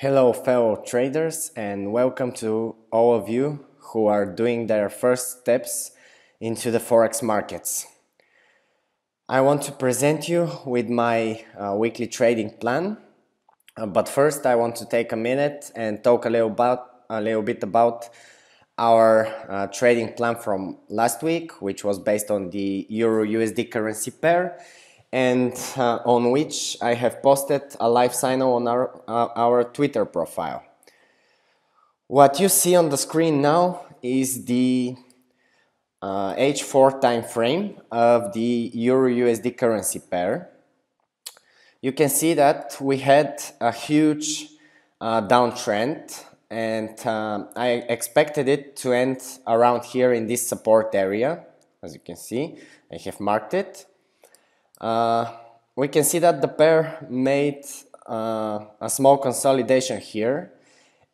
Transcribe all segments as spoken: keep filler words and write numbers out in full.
Hello fellow traders, and welcome to all of you who are doing their first steps into the forex markets. I want to present you with my uh, weekly trading plan, uh, but first I want to take a minute and talk a little, about, a little bit about our uh, trading plan from last week, which was based on the Euro U S D currency pair, and uh, on which I have posted a live signal on our, uh, our Twitter profile. What you see on the screen now is the uh, H four time frame of the Euro U S D currency pair. You can see that we had a huge uh, downtrend, and uh, I expected it to end around here in this support area. As you can see, I have marked it. Uh, we can see that the pair made uh, a small consolidation here,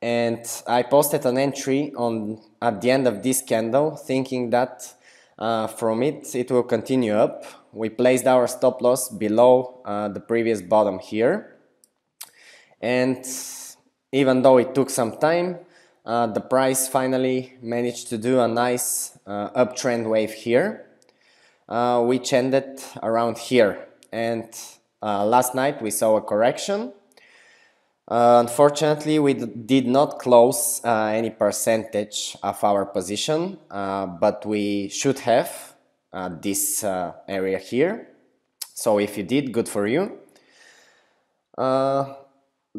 and I posted an entry on at the end of this candle, thinking that uh, from it it will continue up. We placed our stop loss below uh, the previous bottom here, and even though it took some time, uh, the price finally managed to do a nice uh, uptrend wave here, Uh, which ended around here. And uh, last night we saw a correction. Uh, unfortunately, we did not close uh, any percentage of our position, uh, but we should have uh, this uh, area here. So if you did, good for you. Uh,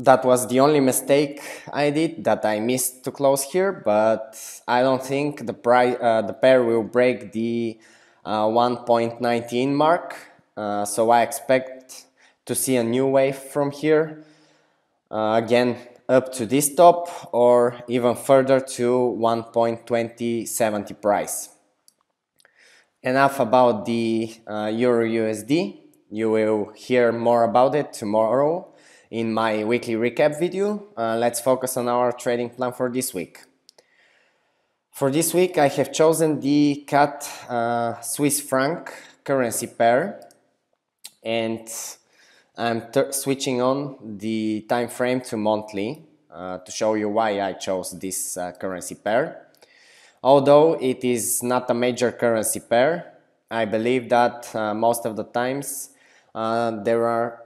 that was the only mistake I did, that I missed to close here, but I don't think the, price, uh, the pair will break the Uh, one point one nine mark, uh, so I expect to see a new wave from here, uh, again up to this top or even further to one point two zero seven zero price. Enough about the uh, Euro U S D. You will hear more about it tomorrow in my weekly recap video. Uh, let's focus on our trading plan for this week. For this week, I have chosen the C A D uh, Swiss franc currency pair, and I'm switching on the time frame to monthly uh, to show you why I chose this uh, currency pair. Although it is not a major currency pair, I believe that uh, most of the times uh, there are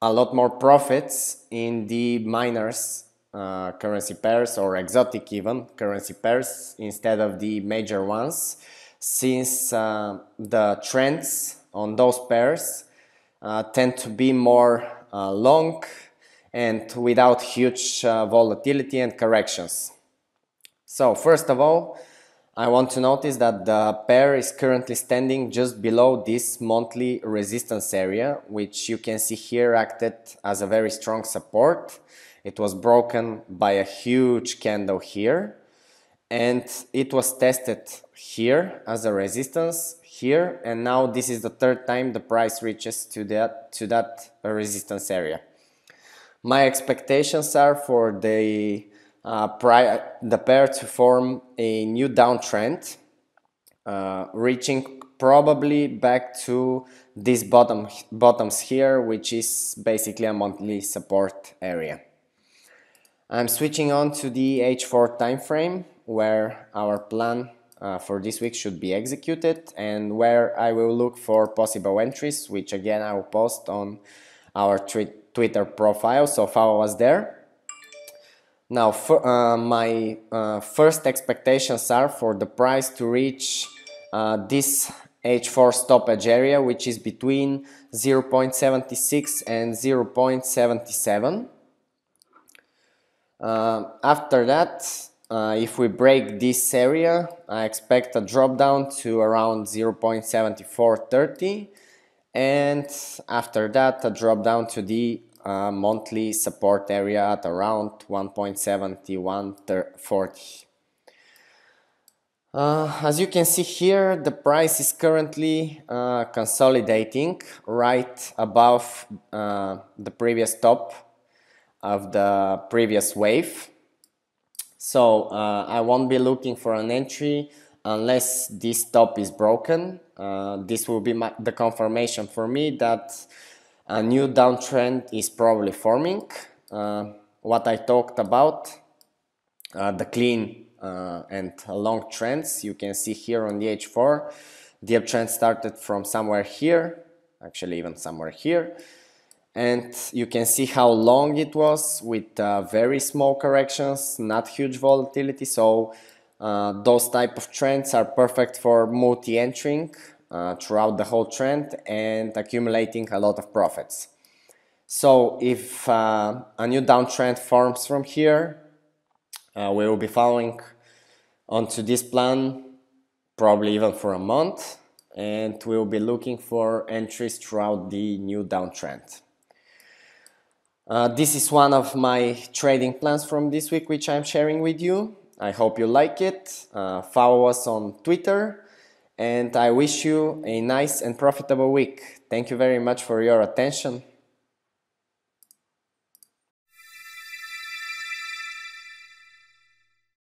a lot more profits in the minors Uh, currency pairs, or exotic even currency pairs, instead of the major ones, since uh, the trends on those pairs uh, tend to be more uh, long and without huge uh, volatility and corrections. So first of all, I want to notice that the pair is currently standing just below this monthly resistance area, which you can see here acted as a very strong support. It was broken by a huge candle here, and it was tested here as a resistance here, and now this is the third time the price reaches to that, to that resistance area. My expectations are for the, uh, prior, the pair to form a new downtrend, uh, reaching probably back to these bottom, bottoms here, which is basically a monthly support area. I'm switching on to the H four time frame, where our plan uh, for this week should be executed, and where I will look for possible entries, which again I will post on our Twitter profile, so follow us there. Now for, uh, my uh, first expectations are for the price to reach uh, this H four stoppage area, which is between zero point seven six and zero point seven seven. Uh, after that, uh, if we break this area, I expect a drop down to around zero point seven four three zero, and after that a drop down to the uh, monthly support area at around one point seven one four zero. Uh, as you can see here, the price is currently uh, consolidating right above uh, the previous top of the previous wave, so uh, I won't be looking for an entry unless this top is broken. Uh, this will be my, the confirmation for me that a new downtrend is probably forming, uh, what I talked about, uh, the clean uh, and long trends. You can see here on the H four, the uptrend started from somewhere here, actually even somewhere here, and you can see how long it was with uh, very small corrections, not huge volatility. So uh, those type of trends are perfect for multi-entering uh, throughout the whole trend and accumulating a lot of profits. So if uh, a new downtrend forms from here, uh, we will be following onto this plan probably even for a month, and we will be looking for entries throughout the new downtrend. Uh, this is one of my trading plans from this week, which I'm sharing with you. I hope you like it. Uh, follow us on Twitter, and I wish you a nice and profitable week. Thank you very much for your attention.